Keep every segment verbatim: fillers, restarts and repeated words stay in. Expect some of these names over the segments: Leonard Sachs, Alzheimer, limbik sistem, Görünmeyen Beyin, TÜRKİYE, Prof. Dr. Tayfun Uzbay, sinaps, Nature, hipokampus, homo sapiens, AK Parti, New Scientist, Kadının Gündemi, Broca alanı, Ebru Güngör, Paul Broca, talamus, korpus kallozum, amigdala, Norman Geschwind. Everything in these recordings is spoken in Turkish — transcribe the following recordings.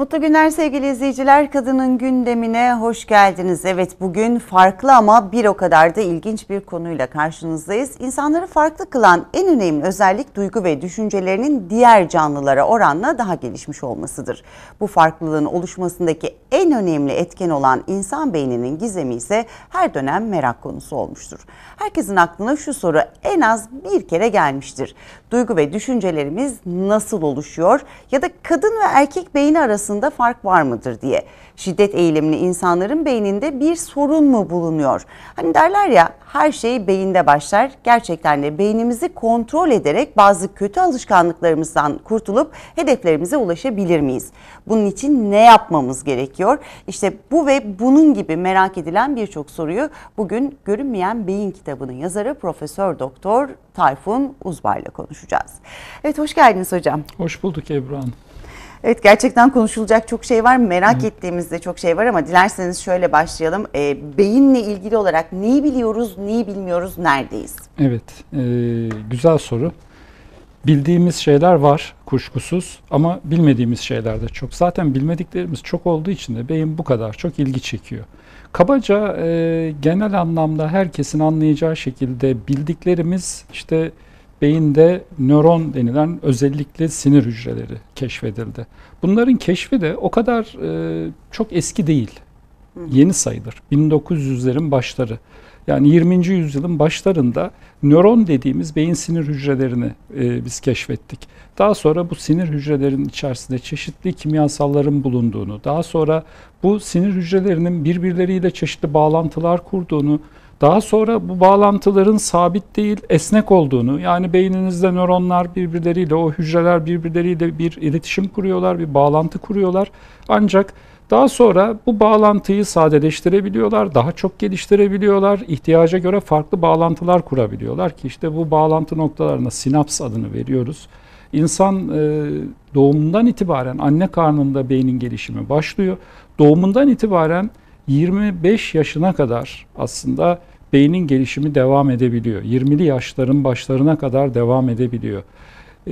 Mutlu günler sevgili izleyiciler. Kadının gündemine hoş geldiniz. Evet, bugün farklı ama bir o kadar da ilginç bir konuyla karşınızdayız. İnsanları farklı kılan en önemli özellik duygu ve düşüncelerinin diğer canlılara oranla daha gelişmiş olmasıdır. Bu farklılığın oluşmasındaki en önemli etken olan insan beyninin gizemi ise her dönem merak konusu olmuştur. Herkesin aklına şu soru en az bir kere gelmiştir. Duygu ve düşüncelerimiz nasıl oluşuyor ya da kadın ve erkek beyni arasında fark var mıdır diye. Şiddet eğilimli insanların beyninde bir sorun mu bulunuyor? Hani derler ya, her şey beyinde başlar. Gerçekten de beynimizi kontrol ederek bazı kötü alışkanlıklarımızdan kurtulup hedeflerimize ulaşabilir miyiz? Bunun için ne yapmamız gerekiyor? İşte bu ve bunun gibi merak edilen birçok soruyu bugün Görünmeyen Beyin kitabının yazarı Profesör Doktor Tayfun Uzbay ile konuşacağız. Evet, hoş geldiniz hocam. Hoş bulduk Ebru Hanım. Evet, gerçekten konuşulacak çok şey var. Merak Hı. ettiğimizde çok şey var ama dilerseniz şöyle başlayalım. E, beyinle ilgili olarak neyi biliyoruz, neyi bilmiyoruz, neredeyiz? Evet, e, güzel soru. Bildiğimiz şeyler var kuşkusuz ama bilmediğimiz şeyler de çok. Zaten bilmediklerimiz çok olduğu için de beyin bu kadar çok ilgi çekiyor. Kabaca e, genel anlamda herkesin anlayacağı şekilde bildiklerimiz işte... Beyinde nöron denilen özellikle sinir hücreleri keşfedildi. Bunların keşfi de o kadar e, çok eski değil. Yeni sayılır. bin dokuz yüzlerin başları. Yani yirminci yüzyılın başlarında nöron dediğimiz beyin sinir hücrelerini e, biz keşfettik. Daha sonra bu sinir hücrelerinin içerisinde çeşitli kimyasalların bulunduğunu, daha sonra bu sinir hücrelerinin birbirleriyle çeşitli bağlantılar kurduğunu, daha sonra bu bağlantıların sabit değil, esnek olduğunu, yani beyninizde nöronlar birbirleriyle, o hücreler birbirleriyle bir iletişim kuruyorlar, bir bağlantı kuruyorlar. Ancak daha sonra bu bağlantıyı sadeleştirebiliyorlar, daha çok geliştirebiliyorlar, ihtiyaca göre farklı bağlantılar kurabiliyorlar ki işte bu bağlantı noktalarına sinaps adını veriyoruz. İnsan doğumundan itibaren anne karnında beynin gelişimi başlıyor. Doğumundan itibaren yirmi beş yaşına kadar aslında beynin gelişimi devam edebiliyor. yirmili yaşların başlarına kadar devam edebiliyor. Ee,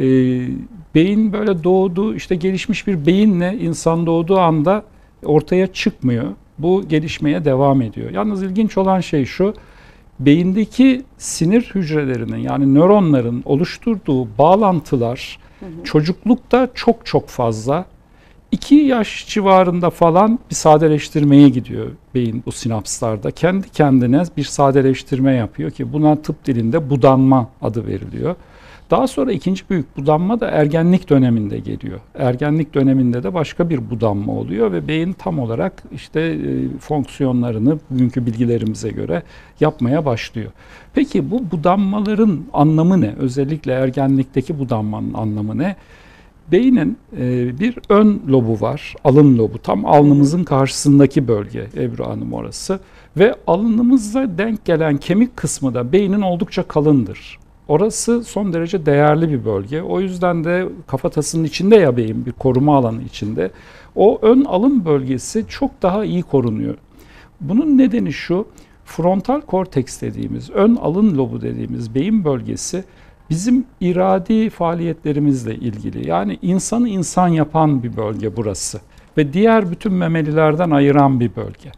beyin böyle doğdu, işte gelişmiş bir beyinle insan doğduğu anda ortaya çıkmıyor. Bu gelişmeye devam ediyor. Yalnız ilginç olan şey şu, beyindeki sinir hücrelerinin yani nöronların oluşturduğu bağlantılar hı hı. çocuklukta çok çok fazla. iki yaş civarında falan bir sadeleştirmeye gidiyor beyin bu sinapslarda. Kendi kendine bir sadeleştirme yapıyor ki buna tıp dilinde budanma adı veriliyor. Daha sonra ikinci büyük budanma da ergenlik döneminde geliyor. Ergenlik döneminde de başka bir budanma oluyor ve beyin tam olarak işte e, fonksiyonlarını bugünkü bilgilerimize göre yapmaya başlıyor. Peki bu budanmaların anlamı ne? Özellikle ergenlikteki budanmanın anlamı ne? Beynin e, bir ön lobu var, alın lobu. Tam alnımızın karşısındaki bölge Ebru Hanım orası. Ve alnımıza denk gelen kemik kısmı da beynin oldukça kalındır. Orası son derece değerli bir bölge. O yüzden de kafatasının içinde ya beyin, bir koruma alanı içinde. O ön alın bölgesi çok daha iyi korunuyor. Bunun nedeni şu, frontal korteks dediğimiz, ön alın lobu dediğimiz beyin bölgesi, bizim iradi faaliyetlerimizle ilgili, yani insanı insan yapan bir bölge burası ve diğer bütün memelilerden ayıran bir bölge.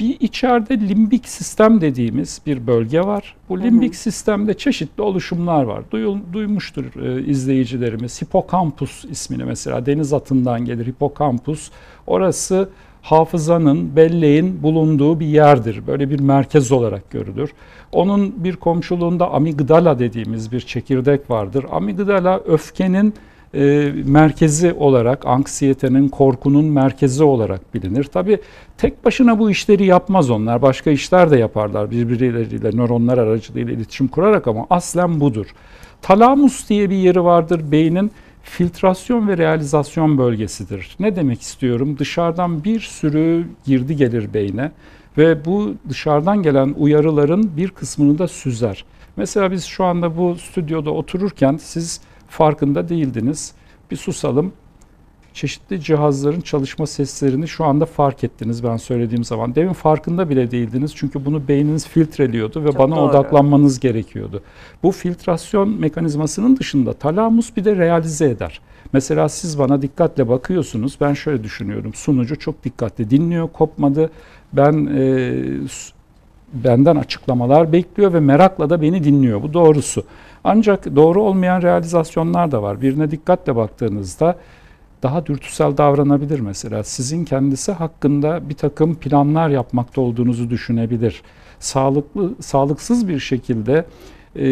Bir içeride limbik sistem dediğimiz bir bölge var. Bu limbik hı hı. sistemde çeşitli oluşumlar var. Duy, duymuştur e, izleyicilerimiz. Hipokampus ismini mesela deniz atından gelir hipokampus. Orası hafızanın, belleğin bulunduğu bir yerdir. Böyle bir merkez olarak görülür. Onun bir komşuluğunda amigdala dediğimiz bir çekirdek vardır. Amigdala öfkenin e, merkezi olarak, anksiyetenin, korkunun merkezi olarak bilinir. Tabii tek başına bu işleri yapmaz onlar. Başka işler de yaparlar birbirleriyle, nöronlar aracılığıyla iletişim kurarak ama aslen budur. Talamus diye bir yeri vardır beynin. Filtrasyon ve realizasyon bölgesidir. Ne demek istiyorum? Dışarıdan bir sürü girdi gelir beyne ve bu dışarıdan gelen uyarıların bir kısmını da süzer. Mesela biz şu anda bu stüdyoda otururken siz farkında değildiniz. Bir susalım. Çeşitli cihazların çalışma seslerini şu anda fark ettiniz ben söylediğim zaman. Demin farkında bile değildiniz çünkü bunu beyniniz filtreliyordu ve Çok bana doğru. odaklanmanız gerekiyordu. Bu filtrasyon mekanizmasının dışında talamus bir de realize eder. Mesela siz bana dikkatle bakıyorsunuz, ben şöyle düşünüyorum, sunucu çok dikkatli dinliyor, kopmadı, ben e, benden açıklamalar bekliyor ve merakla da beni dinliyor, bu doğrusu. Ancak doğru olmayan realizasyonlar da var. Birine dikkatle baktığınızda daha dürtüsel davranabilir mesela. Sizin kendisi hakkında bir takım planlar yapmakta olduğunuzu düşünebilir. Sağlıklı, sağlıksız bir şekilde e,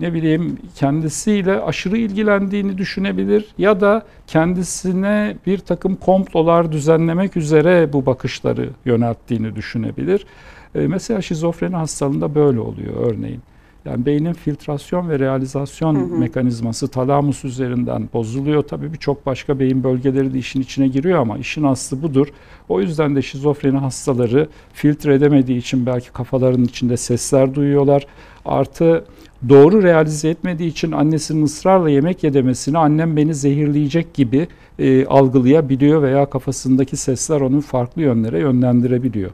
ne bileyim kendisiyle aşırı ilgilendiğini düşünebilir ya da kendisine bir takım komplolar düzenlemek üzere bu bakışları yönelttiğini düşünebilir. E, mesela şizofreni hastalığında böyle oluyor örneğin. Yani beynin filtrasyon ve realizasyon hı hı. mekanizması talamus üzerinden bozuluyor. Tabii birçok başka beyin bölgeleri de işin içine giriyor ama işin aslı budur. O yüzden de şizofreni hastaları filtre edemediği için belki kafalarının içinde sesler duyuyorlar. Artı doğru realize etmediği için annesinin ısrarla yemek yedemesini annem beni zehirleyecek gibi e, algılayabiliyor veya kafasındaki sesler onu farklı yönlere yönlendirebiliyor.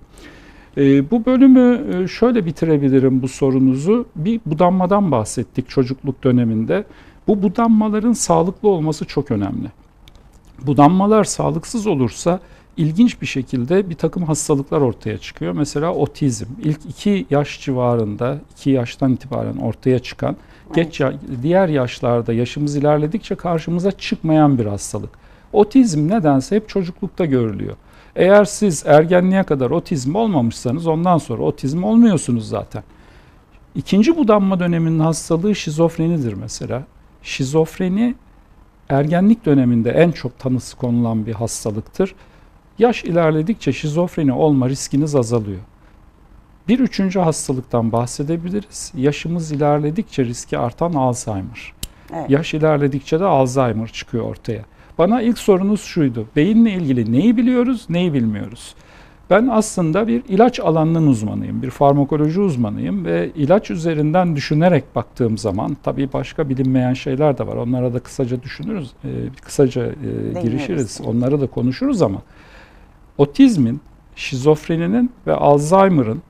Bu bölümü şöyle bitirebilirim bu sorunuzu. Bir budanmadan bahsettik çocukluk döneminde. Bu budanmaların sağlıklı olması çok önemli. Budanmalar sağlıksız olursa ilginç bir şekilde bir takım hastalıklar ortaya çıkıyor. Mesela otizm ilk iki yaş civarında, iki yaştan itibaren ortaya çıkan, geç ya, diğer yaşlarda yaşımız ilerledikçe karşımıza çıkmayan bir hastalık. Otizm nedense hep çocuklukta görülüyor. Eğer siz ergenliğe kadar otizm olmamışsanız ondan sonra otizm olmuyorsunuz zaten. İkinci budanma döneminin hastalığı şizofrenidir mesela. Şizofreni ergenlik döneminde en çok tanısı konulan bir hastalıktır. Yaş ilerledikçe şizofreni olma riskiniz azalıyor. Bir üçüncü hastalıktan bahsedebiliriz. Yaşımız ilerledikçe riski artan Alzheimer. Evet. Yaş ilerledikçe de Alzheimer çıkıyor ortaya. Bana ilk sorunuz şuydu, beyinle ilgili neyi biliyoruz, neyi bilmiyoruz? Ben aslında bir ilaç alanının uzmanıyım, bir farmakoloji uzmanıyım ve ilaç üzerinden düşünerek baktığım zaman, tabii başka bilinmeyen şeyler de var, onlara da kısaca düşünürüz, e, kısaca e, girişiriz, onlara da konuşuruz ama otizmin, şizofreninin ve Alzheimer'ın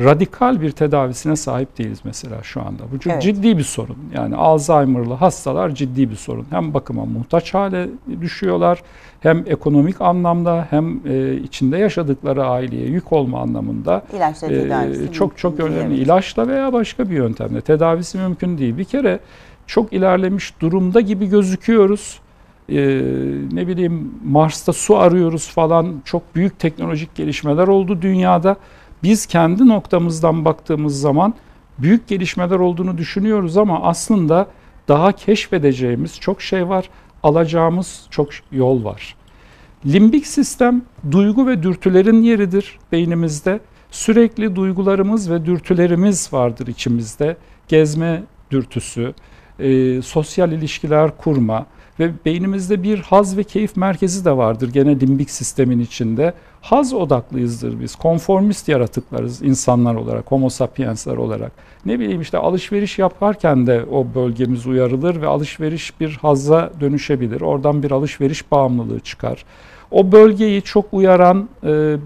radikal bir tedavisine sahip değiliz mesela şu anda. Bu çok evet. ciddi bir sorun. Yani Alzheimer'lı hastalar ciddi bir sorun. Hem bakıma muhtaç hale düşüyorlar, hem ekonomik anlamda hem e, içinde yaşadıkları aileye yük olma anlamında e, çok çok önemli. Değil. İlaçla veya başka bir yöntemle tedavisi mümkün değil. Bir kere çok ilerlemiş durumda gibi gözüküyoruz. Ee, ne bileyim Mars'ta su arıyoruz falan, çok büyük teknolojik gelişmeler oldu dünyada. Biz kendi noktamızdan baktığımız zaman büyük gelişmeler olduğunu düşünüyoruz ama aslında daha keşfedeceğimiz çok şey var, alacağımız çok yol var. Limbik sistem duygu ve dürtülerin yeridir beynimizde. Sürekli duygularımız ve dürtülerimiz vardır içimizde. Gezme dürtüsü, e, sosyal ilişkiler kurma. Ve beynimizde bir haz ve keyif merkezi de vardır gene limbik sistemin içinde. Haz odaklıyızdır biz, konformist yaratıklarız insanlar olarak, homo sapiensler olarak. Ne bileyim işte alışveriş yaparken de o bölgemiz uyarılır ve alışveriş bir hazza dönüşebilir. Oradan bir alışveriş bağımlılığı çıkar. O bölgeyi çok uyaran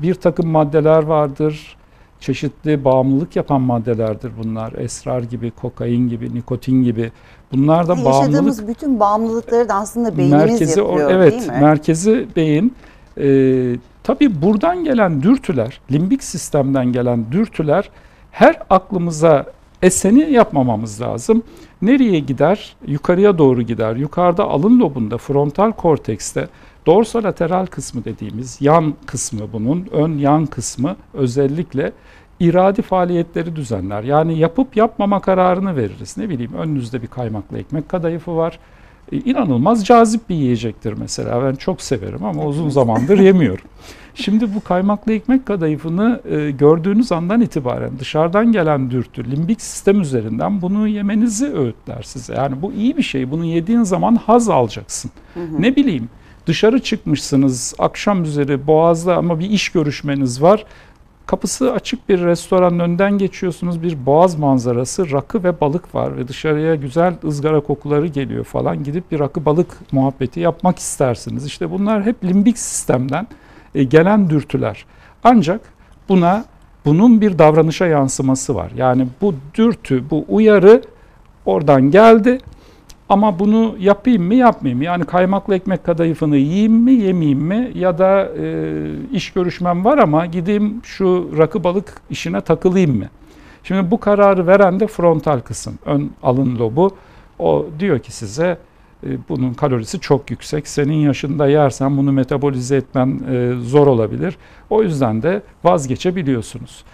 bir takım maddeler vardır. Çeşitli bağımlılık yapan maddelerdir bunlar. Esrar gibi, kokain gibi, nikotin gibi. Bunlar da bağımlılık. Yaşadığımız bütün bağımlılıkları da aslında beynimiz merkezi, yapıyor evet, değil mi? Evet, merkezi beyin. Ee, tabii buradan gelen dürtüler, limbik sistemden gelen dürtüler her aklımıza eseni yapmamamız lazım. Nereye gider? Yukarıya doğru gider. Yukarıda alın lobunda, frontal kortekste. Dorsolateral kısmı dediğimiz yan kısmı bunun, ön yan kısmı özellikle iradi faaliyetleri düzenler. Yani yapıp yapmama kararını veririz. Ne bileyim önünüzde bir kaymaklı ekmek kadayıfı var. E, inanılmaz cazip bir yiyecektir mesela. Ben çok severim ama uzun zamandır yemiyorum. Şimdi bu kaymaklı ekmek kadayıfını e, gördüğünüz andan itibaren dışarıdan gelen dürtü, limbik sistem üzerinden bunu yemenizi öğütler size. Yani bu iyi bir şey. Bunu yediğin zaman haz alacaksın. Hı hı. Ne bileyim. Dışarı çıkmışsınız akşam üzeri Boğaz'da ama bir iş görüşmeniz var. Kapısı açık bir restoranın önünden geçiyorsunuz. Bir boğaz manzarası, rakı ve balık var ve dışarıya güzel ızgara kokuları geliyor falan. Gidip bir rakı balık muhabbeti yapmak istersiniz. İşte bunlar hep limbik sistemden gelen dürtüler. Ancak buna bunun bir davranışa yansıması var. Yani bu dürtü, bu uyarı oradan geldi. Ama bunu yapayım mı, yapmayayım mı? Yani kaymaklı ekmek kadayıfını yiyeyim mi, yemeyeyim mi? Ya da e, iş görüşmem var ama gideyim şu rakı balık işine takılayım mı? Şimdi bu kararı veren de frontal kısım, ön alın lobu. O diyor ki size e, bunun kalorisi çok yüksek. Senin yaşında yersen bunu metabolize etmen e, zor olabilir. O yüzden de vazgeçebiliyorsunuz.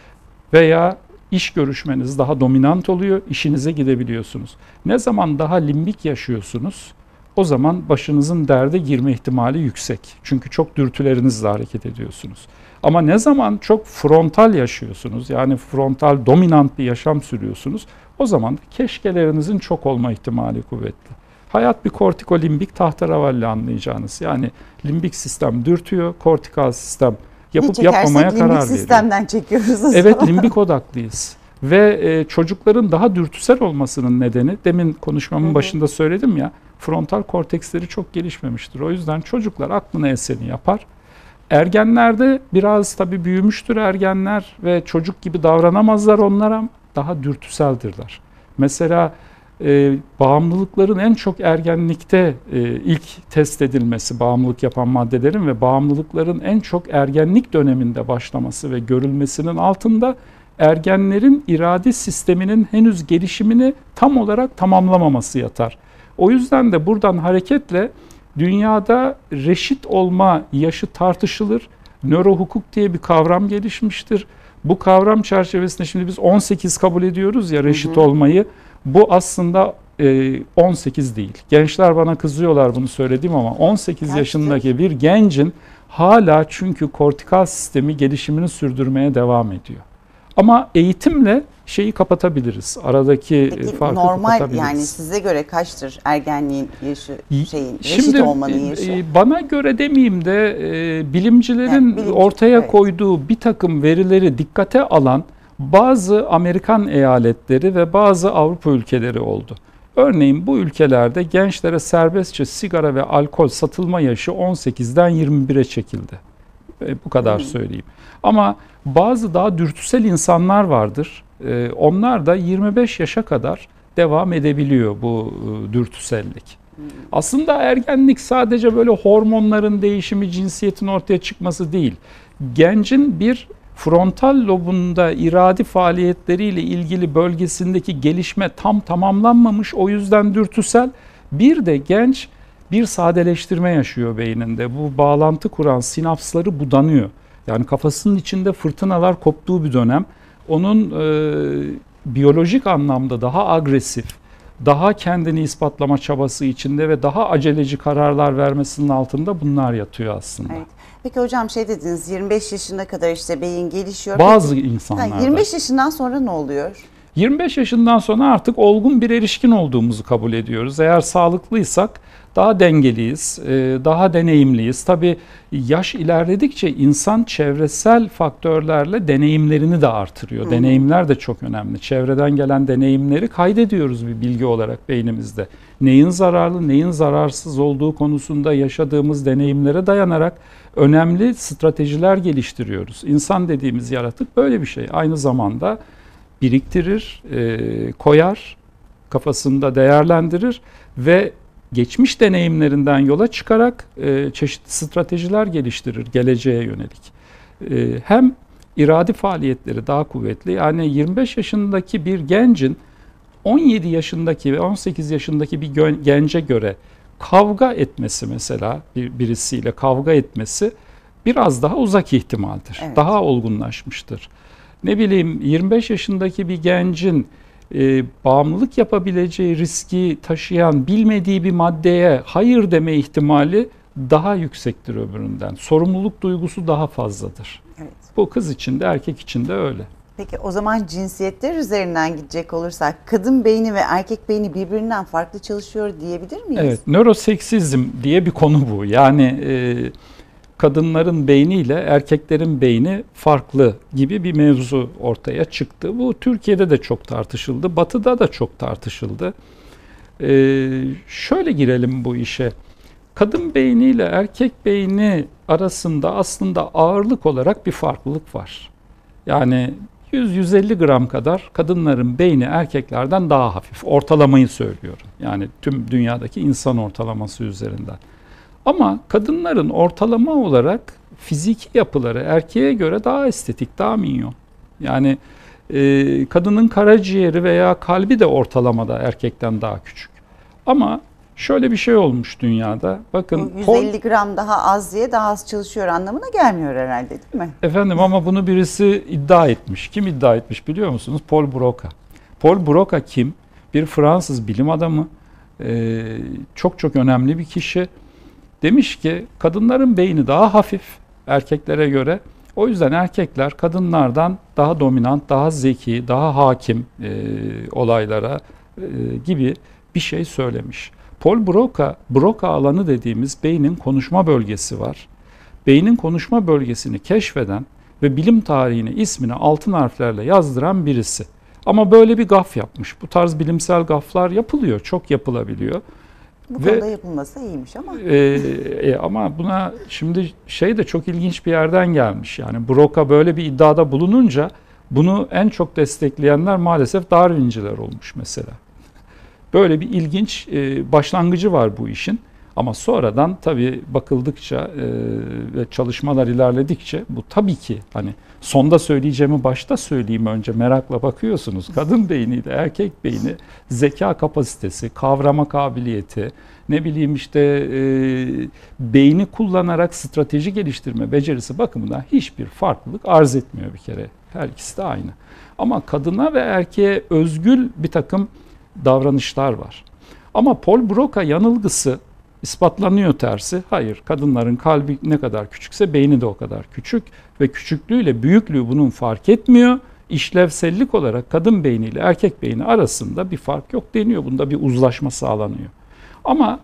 Veya İş görüşmeniz daha dominant oluyor, işinize gidebiliyorsunuz. Ne zaman daha limbik yaşıyorsunuz, o zaman başınızın derde girme ihtimali yüksek. Çünkü çok dürtülerinizle hareket ediyorsunuz. Ama ne zaman çok frontal yaşıyorsunuz, yani frontal dominant bir yaşam sürüyorsunuz, o zaman da keşkelerinizin çok olma ihtimali kuvvetli. Hayat bir kortikolimbik tahterevalli anlayacağınız. Yani limbik sistem dürtüyor, kortikal sistem yapıp yapmamaya karar veriyor. Limbik sistemden çekiyoruz. Evet, limbik odaklıyız. Ve e, çocukların daha dürtüsel olmasının nedeni, demin konuşmamın hı hı. başında söyledim ya, frontal korteksleri çok gelişmemiştir. O yüzden çocuklar aklına eseni yapar. Ergenlerde biraz tabii büyümüştür ergenler ve çocuk gibi davranamazlar onlara, daha dürtüseldirler. Mesela e, bağımlılıkların en çok ergenlikte e, ilk test edilmesi, bağımlılık yapan maddelerin ve bağımlılıkların en çok ergenlik döneminde başlaması ve görülmesinin altında ergenlerin irade sisteminin henüz gelişimini tam olarak tamamlamaması yatar. O yüzden de buradan hareketle dünyada reşit olma yaşı tartışılır. Nörohukuk diye bir kavram gelişmiştir. Bu kavram çerçevesinde şimdi biz on sekiz kabul ediyoruz ya reşit hı hı. olmayı. Bu aslında on sekiz değil. Gençler bana kızıyorlar bunu söylediğim ama on sekiz gerçekten. Yaşındaki bir gencin hala çünkü kortikal sistemi gelişimini sürdürmeye devam ediyor. Ama eğitimle şeyi kapatabiliriz. Aradaki peki, farkı normal, kapatabiliriz. Yani size göre kaçtır ergenliğin yaşı, şeyin, şimdi, reşit olmanın yaşı? Bana göre demeyeyim de e, bilimcilerin yani bilimci, ortaya evet. koyduğu bir takım verileri dikkate alan bazı Amerikan eyaletleri ve bazı Avrupa ülkeleri oldu. Örneğin bu ülkelerde gençlere serbestçe sigara ve alkol satılma yaşı on sekizden yirmi bire çekildi. E, bu kadar hmm. söyleyeyim. Ama bazı daha dürtüsel insanlar vardır. E, onlar da yirmi beş yaşa kadar devam edebiliyor bu e, dürtüsellik. Hmm. Aslında ergenlik sadece böyle hormonların değişimi, cinsiyetin ortaya çıkması değil. Gencin bir frontal lobunda iradi faaliyetleriyle ilgili bölgesindeki gelişme tam tamamlanmamış, o yüzden dürtüsel. Bir de genç bir sadeleştirme yaşıyor beyninde. Bu bağlantı kuran sinapsları budanıyor. Yani kafasının içinde fırtınalar koptuğu bir dönem. Onun e, biyolojik anlamda daha agresif, daha kendini ispatlama çabası içinde ve daha aceleci kararlar vermesinin altında bunlar yatıyor aslında. Evet. Peki hocam şey dediniz, yirmi beş yaşına kadar işte beyin gelişiyor. Bazı peki, insanlarda. Yani yirmi beş yaşından sonra ne oluyor? yirmi beş yaşından sonra artık olgun bir erişkin olduğumuzu kabul ediyoruz. Eğer sağlıklıysak daha dengeliyiz, daha deneyimliyiz. Tabii yaş ilerledikçe insan çevresel faktörlerle deneyimlerini de artırıyor. Hı. Deneyimler de çok önemli. Çevreden gelen deneyimleri kaydediyoruz bir bilgi olarak beynimizde. Neyin zararlı, neyin zararsız olduğu konusunda yaşadığımız deneyimlere dayanarak önemli stratejiler geliştiriyoruz. İnsan dediğimiz yaratık böyle bir şey. Aynı zamanda biriktirir, koyar, kafasında değerlendirir ve geçmiş deneyimlerinden yola çıkarak çeşitli stratejiler geliştirir geleceğe yönelik. Hem iradi faaliyetleri daha kuvvetli. Yani yirmi beş yaşındaki bir gencin on yedi yaşındaki ve on sekiz yaşındaki bir gence göre kavga etmesi, mesela bir birisiyle kavga etmesi biraz daha uzak ihtimaldir. Evet. Daha olgunlaşmıştır. Ne bileyim, yirmi beş yaşındaki bir gencin e, bağımlılık yapabileceği riski taşıyan bilmediği bir maddeye hayır deme ihtimali daha yüksektir öbüründen. Sorumluluk duygusu daha fazladır. Evet. Bu kız için de erkek için de öyle. Peki o zaman cinsiyetler üzerinden gidecek olursak kadın beyni ve erkek beyni birbirinden farklı çalışıyor diyebilir miyiz? Evet, nöroseksizm diye bir konu bu. Yani e, kadınların beyniyle erkeklerin beyni farklı gibi bir mevzu ortaya çıktı. Bu Türkiye'de de çok tartışıldı, Batı'da da çok tartışıldı. Ee, şöyle girelim bu işe. Kadın beyniyle erkek beyni arasında aslında ağırlık olarak bir farklılık var. Yani yüz yüz elli gram kadar kadınların beyni erkeklerden daha hafif. Ortalamayı söylüyorum. Yani tüm dünyadaki insan ortalaması üzerinden. Ama kadınların ortalama olarak fiziki yapıları erkeğe göre daha estetik, daha minyon. Yani e, kadının karaciğeri veya kalbi de ortalamada erkekten daha küçük. Ama şöyle bir şey olmuş dünyada. Bakın, yüz elli gram daha az diye daha az çalışıyor anlamına gelmiyor herhalde, değil mi? Efendim, ama bunu birisi iddia etmiş. Kim iddia etmiş biliyor musunuz? Paul Broca. Paul Broca kim? Bir Fransız bilim adamı. Ee, çok çok önemli bir kişi. Demiş ki kadınların beyni daha hafif erkeklere göre. O yüzden erkekler kadınlardan daha dominant, daha zeki, daha hakim e, olaylara e, gibi bir şey söylemiş. Paul Broca, Broca alanı dediğimiz beynin konuşma bölgesi var. Beynin konuşma bölgesini keşfeden ve bilim tarihine ismini altın harflerle yazdıran birisi. Ama böyle bir gaf yapmış. Bu tarz bilimsel gaflar yapılıyor, çok yapılabiliyor. Bu ve, konuda yapılması iyiymiş ama. E, e, ama buna şimdi şey de çok ilginç bir yerden gelmiş. Yani Broca böyle bir iddiada bulununca bunu en çok destekleyenler maalesef Darwinciler olmuş mesela. Böyle bir ilginç e, başlangıcı var bu işin. Ama sonradan tabii bakıldıkça e, ve çalışmalar ilerledikçe bu tabii ki hani sonda söyleyeceğimi başta söyleyeyim, önce merakla bakıyorsunuz. Kadın beyniyle erkek beyni zeka kapasitesi, kavrama kabiliyeti, ne bileyim işte e, beyni kullanarak strateji geliştirme becerisi bakımından hiçbir farklılık arz etmiyor bir kere. Her ikisi de aynı. Ama kadına ve erkeğe özgül bir takım davranışlar var. Ama Paul Broca yanılgısı ispatlanıyor, tersi. Hayır, kadınların kalbi ne kadar küçükse beyni de o kadar küçük ve küçüklüğüyle büyüklüğü bunun fark etmiyor. İşlevsellik olarak kadın beyniyle erkek beyni arasında bir fark yok deniyor. Bunda bir uzlaşma sağlanıyor. Ama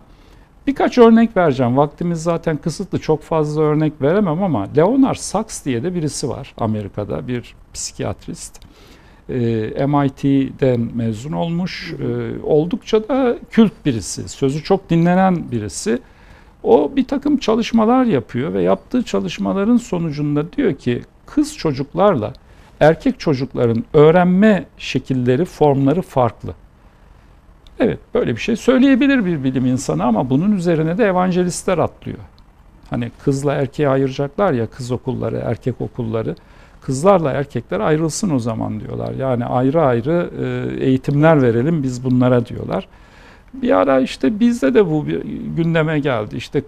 birkaç örnek vereceğim. Vaktimiz zaten kısıtlı, çok fazla örnek veremem ama Leonard Sachs diye de birisi var Amerika'da, bir psikiyatrist. M I T'den mezun olmuş, oldukça da kült birisi, sözü çok dinlenen birisi. O bir takım çalışmalar yapıyor ve yaptığı çalışmaların sonucunda diyor ki kız çocuklarla erkek çocukların öğrenme şekilleri, formları farklı. Evet, böyle bir şey söyleyebilir bir bilim insanı ama bunun üzerine de evangelistler atlıyor. Hani kızla erkeği ayıracaklar ya, kız okulları, erkek okulları. Kızlarla erkekler ayrılsın o zaman diyorlar. Yani ayrı ayrı eğitimler verelim biz bunlara diyorlar. Bir ara işte bizde de bu gündeme geldi. İşte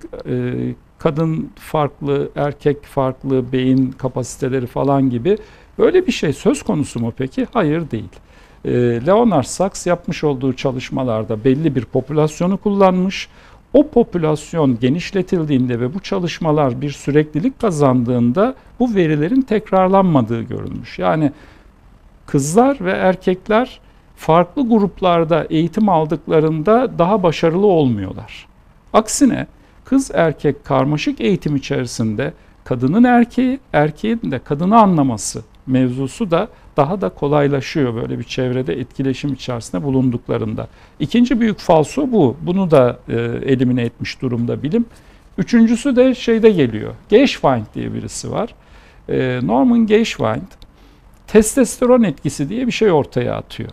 kadın farklı, erkek farklı, beyin kapasiteleri falan gibi. Böyle bir şey söz konusu mu peki? Hayır, değil. Leonard Sachs yapmış olduğu çalışmalarda belli bir popülasyonu kullanmış. O popülasyon genişletildiğinde ve bu çalışmalar bir süreklilik kazandığında bu verilerin tekrarlanmadığı görülmüş. Yani kızlar ve erkekler farklı gruplarda eğitim aldıklarında daha başarılı olmuyorlar. Aksine kız erkek karmaşık eğitim içerisinde kadının erkeği, erkeğin de kadını anlaması mevzusu da daha da kolaylaşıyor böyle bir çevrede etkileşim içerisinde bulunduklarında. İkinci büyük falso bu. Bunu da e, elimine etmiş durumda bilim. Üçüncüsü de şeyde geliyor. Geschwind diye birisi var. E, Norman Geschwind testosteron etkisi diye bir şey ortaya atıyor.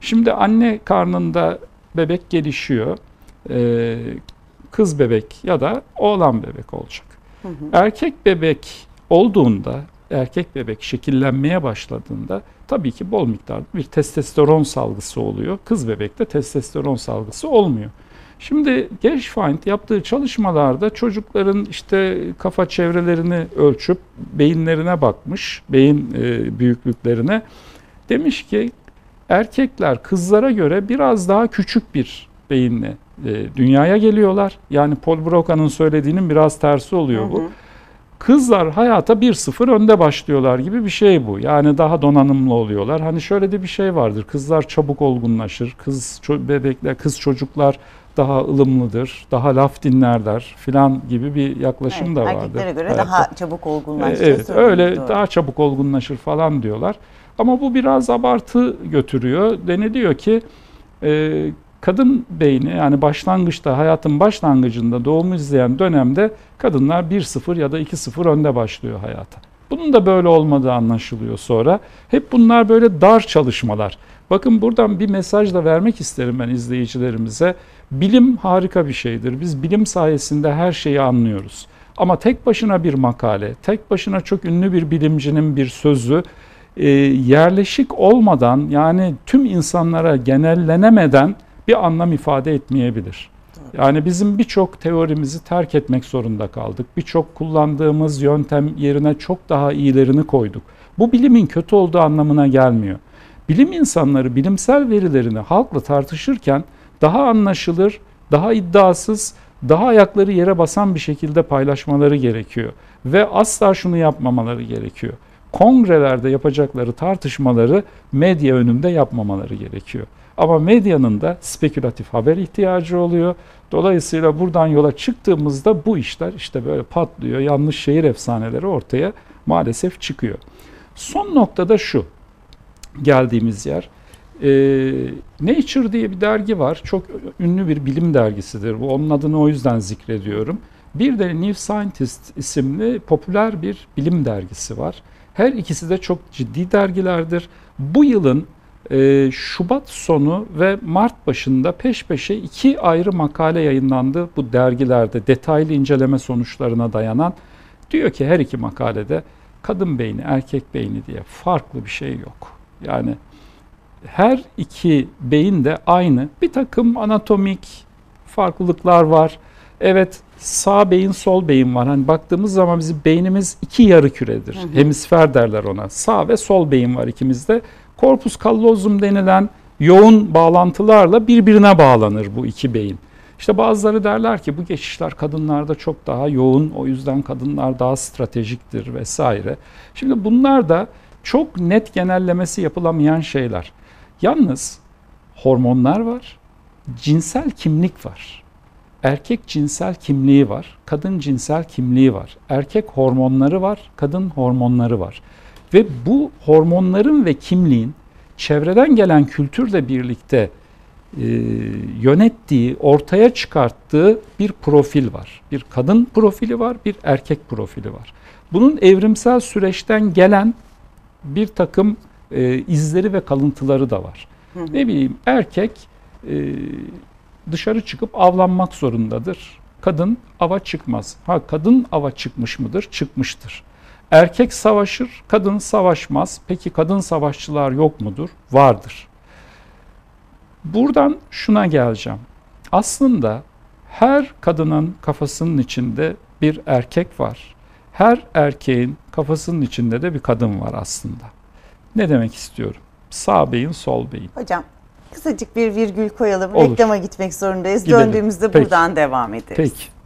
Şimdi anne karnında bebek gelişiyor. E, kız bebek ya da oğlan bebek olacak. Hı hı. Erkek bebek olduğunda, erkek bebek şekillenmeye başladığında tabii ki bol miktarda bir testosteron salgısı oluyor. Kız bebekte testosteron salgısı olmuyor. Şimdi Geschwind yaptığı çalışmalarda çocukların işte kafa çevrelerini ölçüp beyinlerine bakmış, beyin büyüklüklerine. Demiş ki erkekler kızlara göre biraz daha küçük bir beyinle dünyaya geliyorlar. Yani Paul Broca'nın söylediğinin biraz tersi oluyor bu. Hı hı. Kızlar hayata bir sıfır önde başlıyorlar gibi bir şey bu. Yani daha donanımlı oluyorlar. Hani şöyle de bir şey vardır. Kızlar çabuk olgunlaşır. Kız bebekler, kız çocuklar daha ılımlıdır, daha laf dinlerler filan gibi bir yaklaşım evet, da vardır. Erkeklere göre hayatta daha çabuk olgunlaşır. Evet, öyle doğru. Daha çabuk olgunlaşır falan diyorlar. Ama bu biraz abartı götürüyor. Deniliyor ki e, kadın beyni, yani başlangıçta, hayatın başlangıcında doğumu izleyen dönemde kadınlar bir sıfır ya da iki sıfır önde başlıyor hayata. Bunun da böyle olmadığı anlaşılıyor sonra. Hep bunlar böyle dar çalışmalar. Bakın buradan bir mesaj da vermek isterim ben izleyicilerimize. Bilim harika bir şeydir. Biz bilim sayesinde her şeyi anlıyoruz. Ama tek başına bir makale, tek başına çok ünlü bir bilimcinin bir sözü e, yerleşik olmadan, yani tüm insanlara genellenemeden bir anlam ifade etmeyebilir. Yani bizim birçok teorimizi terk etmek zorunda kaldık. Birçok kullandığımız yöntem yerine çok daha iyilerini koyduk. Bu bilimin kötü olduğu anlamına gelmiyor. Bilim insanları bilimsel verilerini halkla tartışırken daha anlaşılır, daha iddiasız, daha ayakları yere basan bir şekilde paylaşmaları gerekiyor. Ve asla şunu yapmamaları gerekiyor. Kongrelerde yapacakları tartışmaları medya önünde yapmamaları gerekiyor. Ama medyanın da spekülatif haber ihtiyacı oluyor. Dolayısıyla buradan yola çıktığımızda bu işler işte böyle patlıyor. Yanlış şehir efsaneleri ortaya maalesef çıkıyor. Son noktada şu geldiğimiz yer. E, Nature diye bir dergi var. Çok ünlü bir bilim dergisidir. Bu, onun adını o yüzden zikrediyorum. Bir de New Scientist isimli popüler bir bilim dergisi var. Her ikisi de çok ciddi dergilerdir. Bu yılın Ee, Şubat sonu ve Mart başında peş peşe iki ayrı makale yayınlandı bu dergilerde, detaylı inceleme sonuçlarına dayanan. Diyor ki her iki makalede kadın beyni, erkek beyni diye farklı bir şey yok. Yani her iki beyin de aynı. Bir takım anatomik farklılıklar var. Evet, sağ beyin, sol beyin var. Hani baktığımız zaman bizim beynimiz iki yarı küredir. Hı hı. Hemisfer derler ona. Sağ ve sol beyin var ikimizde. Korpus kallozum denilen yoğun bağlantılarla birbirine bağlanır bu iki beyin. İşte bazıları derler ki bu geçişler kadınlarda çok daha yoğun, o yüzden kadınlar daha stratejiktir vesaire. Şimdi bunlar da çok net genellemesi yapılamayan şeyler. Yalnız hormonlar var, cinsel kimlik var. Erkek cinsel kimliği var, kadın cinsel kimliği var. Erkek hormonları var, kadın hormonları var. Ve bu hormonların ve kimliğin çevreden gelen kültürle birlikte e, yönettiği, ortaya çıkarttığı bir profil var. Bir kadın profili var, bir erkek profili var. Bunun evrimsel süreçten gelen bir takım e, izleri ve kalıntıları da var. Hı hı. Ne bileyim, erkek e, dışarı çıkıp avlanmak zorundadır. Kadın ava çıkmaz. Ha, kadın ava çıkmış mıdır? Çıkmıştır. Erkek savaşır, kadın savaşmaz. Peki kadın savaşçılar yok mudur? Vardır. Buradan şuna geleceğim. Aslında her kadının kafasının içinde bir erkek var. Her erkeğin kafasının içinde de bir kadın var aslında. Ne demek istiyorum? Sağ beyin, sol beyin. Hocam kısacık bir virgül koyalım. Olur. Reklama gitmek zorundayız. Gidelim. Döndüğümüzde Peki. buradan devam ederiz. Peki.